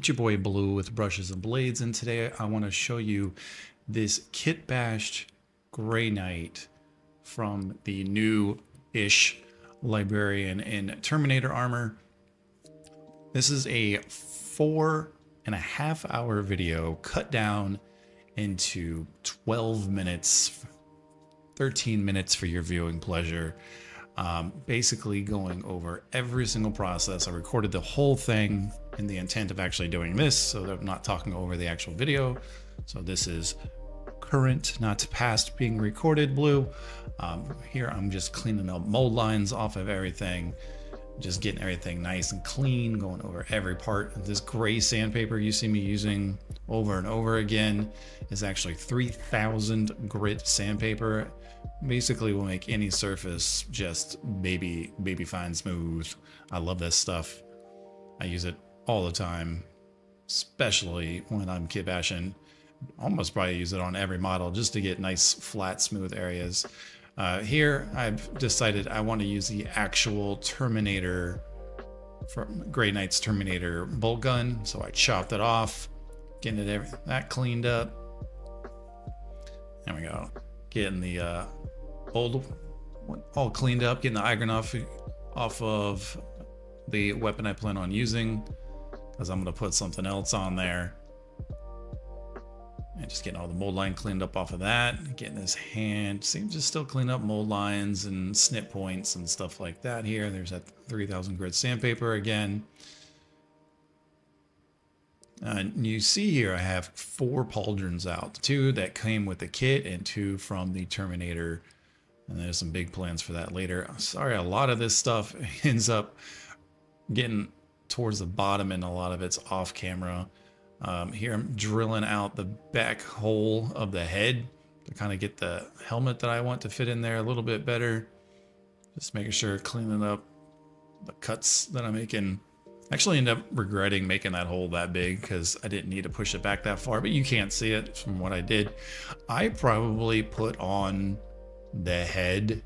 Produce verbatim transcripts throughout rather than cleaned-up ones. It's your boy Blue with Brushes and Blades, and today I want to show you this kit-bashed Grey Knight from the new-ish Librarian in Terminator Armor. This is a four and a half hour video cut down into twelve minutes, thirteen minutes for your viewing pleasure. Um, basically going over every single process. I recorded the whole thing in the intent of actually doing this so that I'm not talking over the actual video. So this is current, not past, being recorded, Blue. Um, here I'm just cleaning up mold lines off of everything, just getting everything nice and clean, going over every part. Of this gray sandpaper you see me using over and over again is actually three thousand grit sandpaper. Basically will make any surface just baby, baby fine smooth. I love this stuff. I use it all the time, especially when I'm kit bashing. Almost probably use it on every model just to get nice, flat, smooth areas. Uh, here, I've decided I want to use the actual Terminator, from Grey Knight's Terminator bolt gun. So I chopped it off, getting it every, that cleaned up. There we go. Getting the uh, old one all cleaned up, getting the iconography off of the weapon I plan on using, because I'm going to put something else on there. And just getting all the mold line cleaned up off of that, getting this hand, seems to still clean up mold lines and snip points and stuff like that here. There's that three thousand grit sandpaper again. Uh, and you see here I have four pauldrons out, two that came with the kit and two from the Terminator. And there's some big plans for that later. I'm sorry, a lot of this stuff ends up getting towards the bottom and a lot of it's off camera. Um, here I'm drilling out the back hole of the head to kind of get the helmet that I want to fit in there a little bit better. Just making sure, cleaning up the cuts that I'm making. I actually end up regretting making that hole that big because I didn't need to push it back that far, but you can't see it from what I did. I probably put on the head,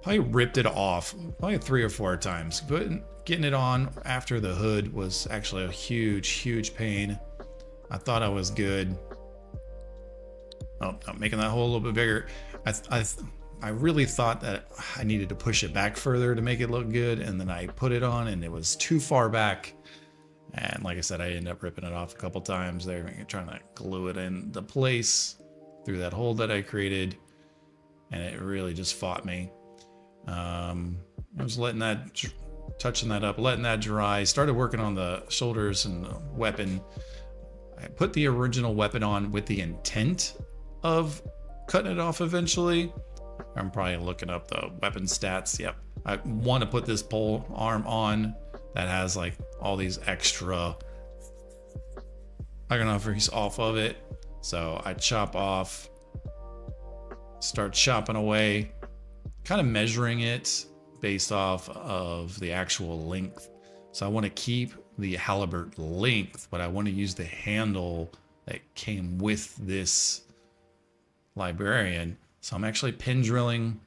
probably ripped it off probably three or four times, but getting it on after the hood was actually a huge, huge pain. I thought I was good. Oh, I'm making that hole a little bit bigger. I, I, I really thought that I needed to push it back further to make it look good. And then I put it on and it was too far back. And like I said, I ended up ripping it off a couple times there, trying to glue it in the place through that hole that I created. And it really just fought me. Um, I was letting that, touching that up, letting that dry, started working on the shoulders and the weapon. I put the original weapon on with the intent of cutting it off eventually. I'm probably looking up the weapon stats. Yep. I want to put this pole arm on that has like all these extra iconographies off of it. So I chop off, start chopping away, kind of measuring it based off of the actual length. So I want to keep the halberd length, but I want to use the handle that came with this Librarian. So I'm actually pin drilling,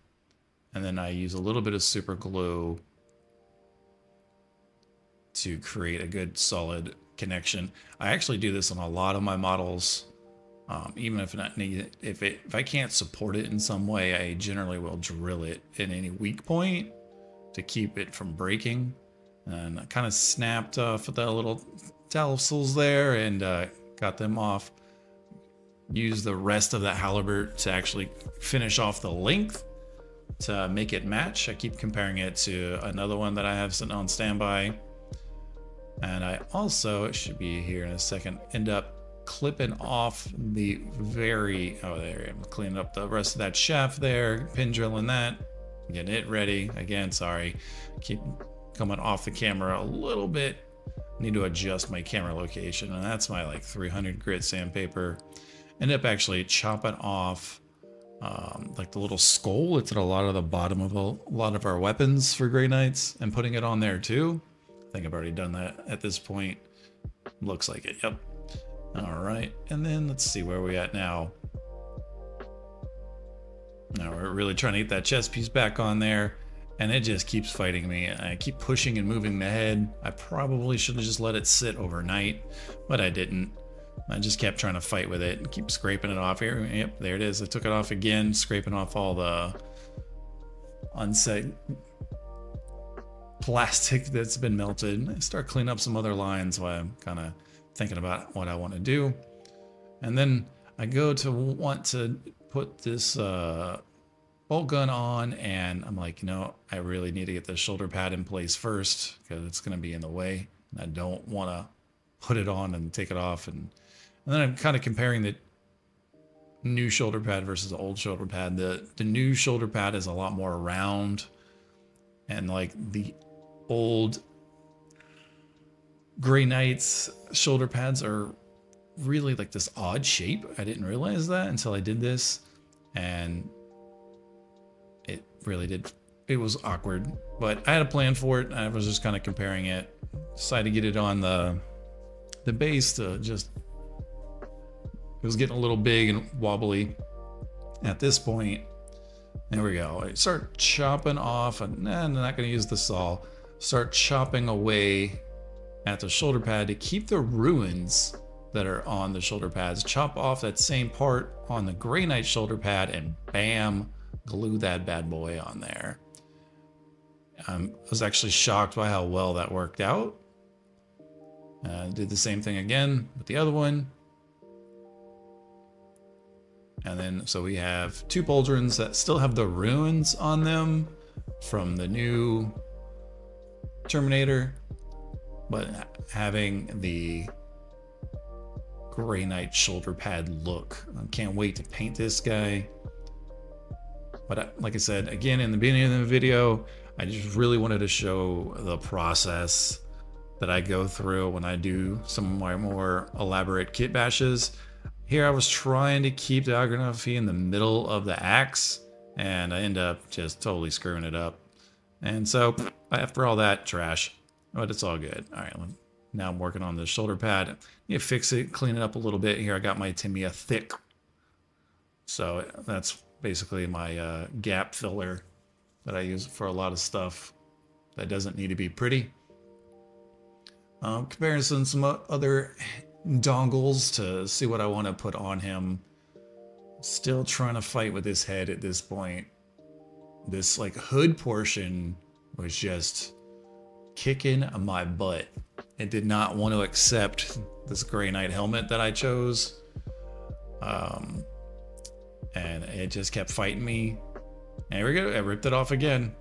and then I use a little bit of super glue to create a good solid connection. I actually do this on a lot of my models. Um, even if not needed, if it if I can't support it in some way, I generally will drill it in any weak point to keep it from breaking. And I kind of snapped off the little tassels there and uh, got them off. Use the rest of that halberd to actually finish off the length to make it match. I keep comparing it to another one that I have sitting on standby. And I also, it should be here in a second, end up clipping off the very, oh there, I'm cleaning up the rest of that shaft there, pin drilling that, getting it ready. Again, sorry, keep coming off the camera a little bit. Need to adjust my camera location, and that's my like three hundred grit sandpaper. End up actually chopping off um, like the little skull. It's at a lot of the bottom of a, a lot of our weapons for Grey Knights, and putting it on there too. I think I've already done that at this point. Looks like it. Yep. All right. And then let's see where we at now. Now we're really trying to get that chest piece back on there. and it just keeps fighting me. I keep pushing and moving the head. I probably should have just let it sit overnight, but I didn't. I just kept trying to fight with it and keep scraping it off here. Yep, there it is. I took it off again, scraping off all the unset plastic that's been melted. I start cleaning up some other lines while I'm kind of thinking about what I want to do. And then I go to want to put this uh, bolt gun on, and I'm like, you know, I really need to get the shoulder pad in place first because it's going to be in the way. And I don't want to put it on and take it off. And, and then I'm kind of comparing the new shoulder pad versus the old shoulder pad. The, the new shoulder pad is a lot more round, and like the old Grey Knights shoulder pads are really like this odd shape. I didn't realize that until I did this, and it really did. It was awkward, but I had a plan for it. I was just kind of comparing it. Decided to get it on the the base to just, it was getting a little big and wobbly at this point. There we go. I start chopping off, and nah, I'm not going to use the saw. Start chopping away at the shoulder pad to keep the ruins that are on the shoulder pads. Chop off that same part on the Grey Knight shoulder pad, and bam, glue that bad boy on there. Um, I was actually shocked by how well that worked out. Uh, did the same thing again with the other one. And then, so we have two pauldrons that still have the ruins on them from the new Terminator, but having the Grey Knight shoulder pad look. I can't wait to paint this guy. But I, like I said, again, in the beginning of the video, I just really wanted to show the process that I go through when I do some of my more elaborate kit bashes. Here I was trying to keep the iconography in the middle of the axe, and I end up just totally screwing it up. And so after all that trash, but it's all good. All right, now I'm working on the shoulder pad. You fix it, clean it up a little bit. Here I got my Tamiya thick. So that's basically my uh, gap filler that I use for a lot of stuff that doesn't need to be pretty. Um, comparing some some other dongles to see what I want to put on him. Still trying to fight with his head at this point. This like hood portion was just kicking my butt. It did not want to accept this Grey Knight helmet that I chose. Um, and it just kept fighting me. And here we go, I ripped it off again.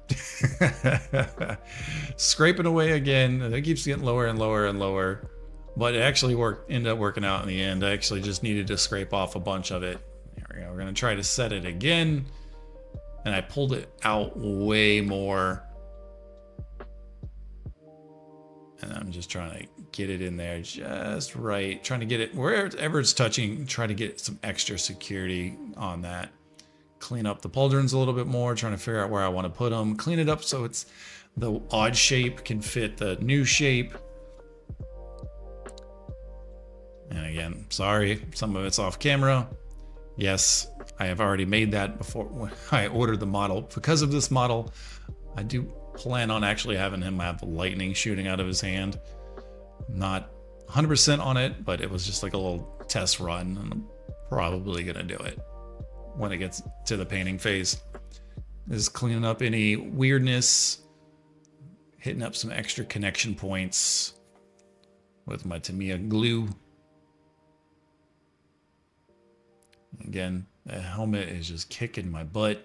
Scraping away again. It keeps getting lower and lower and lower. But it actually worked, ended up working out in the end. I actually just needed to scrape off a bunch of it. There we go. We're going to try to set it again. And I pulled it out way more. And I'm just trying to get it in there just right. Trying to get it wherever it's touching. Try to get some extra security on that. Clean up the pauldrons a little bit more. Trying to figure out where I want to put them. Clean it up so it's the odd shape can fit the new shape. And again, sorry, some of it's off camera. Yes, I have already made that before when I ordered the model. Because of this model, I do plan on actually having him have lightning shooting out of his hand. Not one hundred percent on it, but it was just like a little test run, and I'm probably gonna do it when it gets to the painting phase. Is cleaning up any weirdness, hitting up some extra connection points with my Tamiya glue. Again, the helmet is just kicking my butt.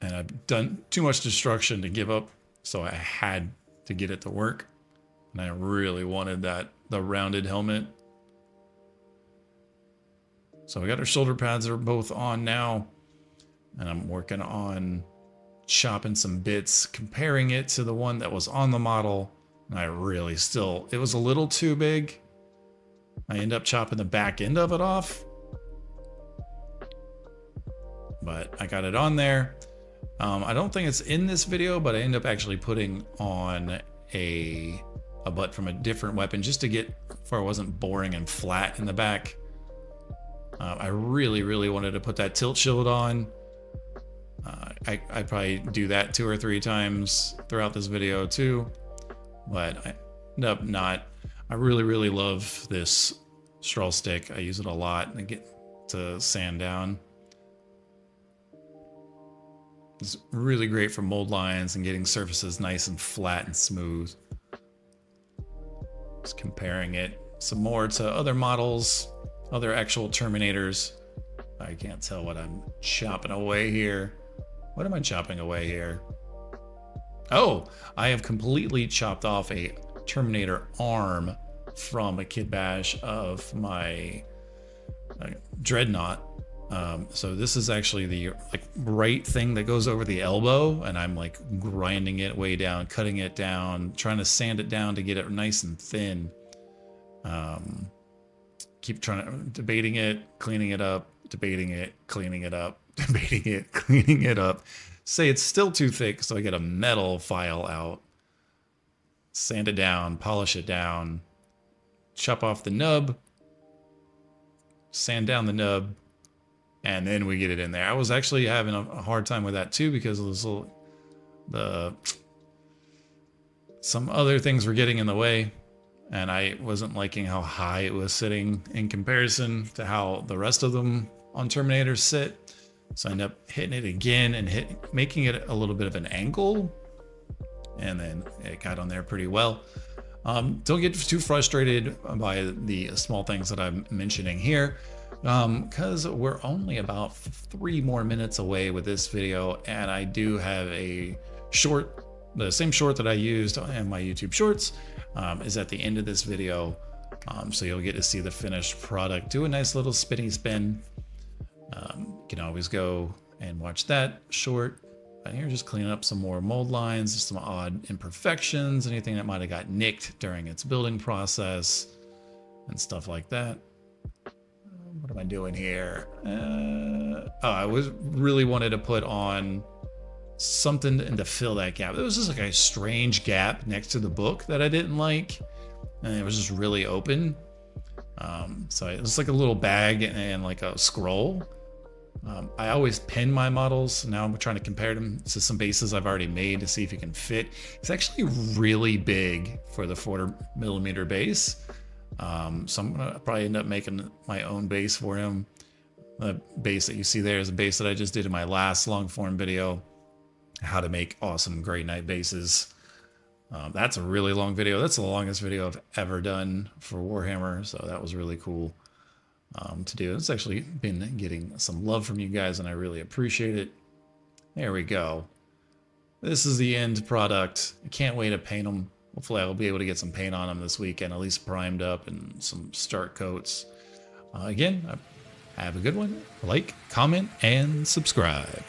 And I've done too much destruction to give up, so I had to get it to work. And I really wanted that, the rounded helmet. So we got our shoulder pads are both on now. And I'm working on chopping some bits, comparing it to the one that was on the model. And I really still, it was a little too big. I end up chopping the back end of it off, but I got it on there. Um, I don't think it's in this video, but I end up actually putting on a, a butt from a different weapon just to get where it wasn't boring and flat in the back. Uh, I really, really wanted to put that tilt shield on, Uh, I, I probably do that two or three times throughout this video too, but I end up not. I really, really love this straw stick. I use it a lot and get to sand down. It's really great for mold lines and getting surfaces nice and flat and smooth. Just comparing it some more to other models, other actual Terminators. I can't tell what I'm chopping away here. What am I chopping away here? Oh, I have completely chopped off a Terminator arm from a kit bash of my uh, dreadnought. Um, so this is actually the like right thing that goes over the elbow, and I'm like grinding it way down, cutting it down, trying to sand it down to get it nice and thin. Um, keep trying to, debating it, cleaning it up, debating it, cleaning it up, debating it, cleaning it up. Say it's still too thick, so I get a metal file out, sand it down, polish it down, chop off the nub, sand down the nub, and then we get it in there. I was actually having a hard time with that too, because of this little, the, some other things were getting in the way, and I wasn't liking how high it was sitting in comparison to how the rest of them on Terminators sit. So I end up hitting it again and hit, making it a little bit of an angle, and then it got on there pretty well. Um, don't get too frustrated by the small things that I'm mentioning here, because um, we're only about three more minutes away with this video, and I do have a short, the same short that I used in my YouTube shorts um, is at the end of this video. Um, so you'll get to see the finished product. Do a nice little spinny spin. Um, you can always go and watch that short. And here, just cleaning up some more mold lines, some odd imperfections, anything that might have got nicked during its building process and stuff like that. What am I doing here? Uh, oh, I was really wanted to put on something and to fill that gap. It was just like a strange gap next to the book that I didn't like, and it was just really open. Um, so it was like a little bag and like a scroll. Um, I always pin my models. So now I'm trying to compare them to some bases I've already made to see if it can fit. It's actually really big for the forty millimeter base. Um, so I'm gonna probably end up making my own base for him. The base that you see there is a base that I just did in my last long form video, how to make awesome Grey Knight bases. Um, that's a really long video. That's the longest video I've ever done for Warhammer. So that was really cool. Um, to do. It's actually been getting some love from you guys, and I really appreciate it. There we go. This is the end product. I can't wait to paint them. Hopefully I'll be able to get some paint on them this weekend, at least primed up and some start coats. Uh, again, have a good one. Like, comment, and subscribe.